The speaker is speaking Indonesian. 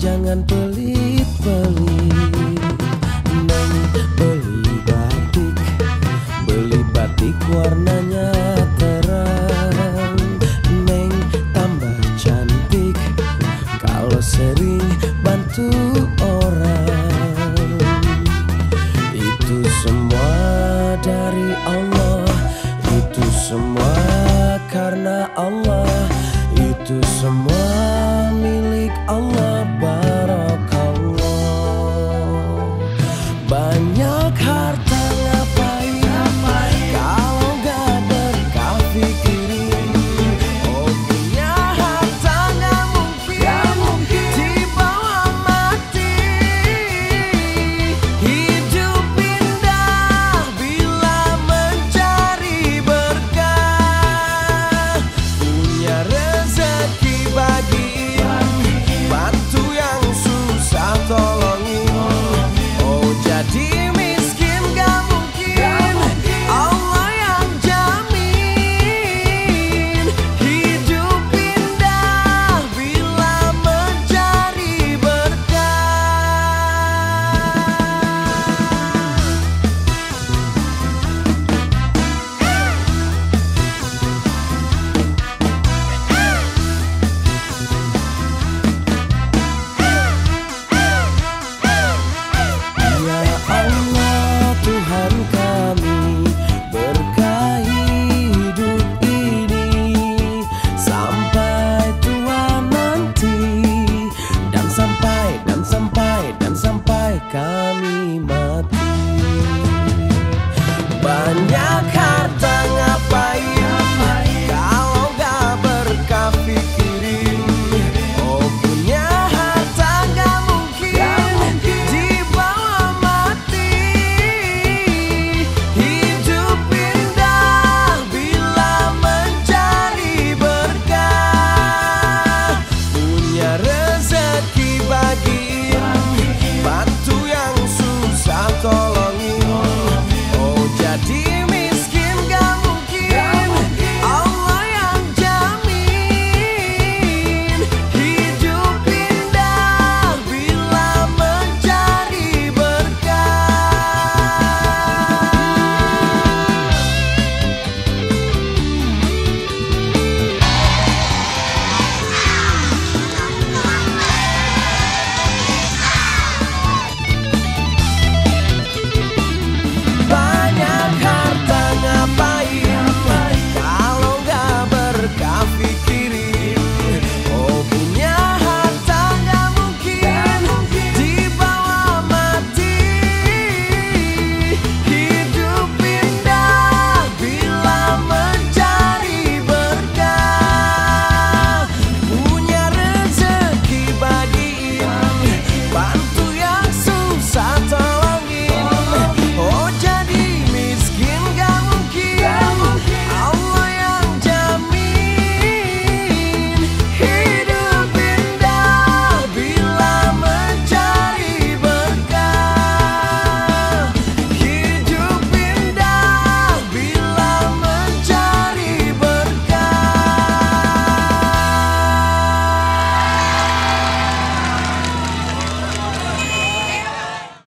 Jangan pelit-pelit, nang beli batik warnanya terang. Neng tambah cantik kalau sering bantu orang. Itu semua dari Allah, itu semua karena Allah.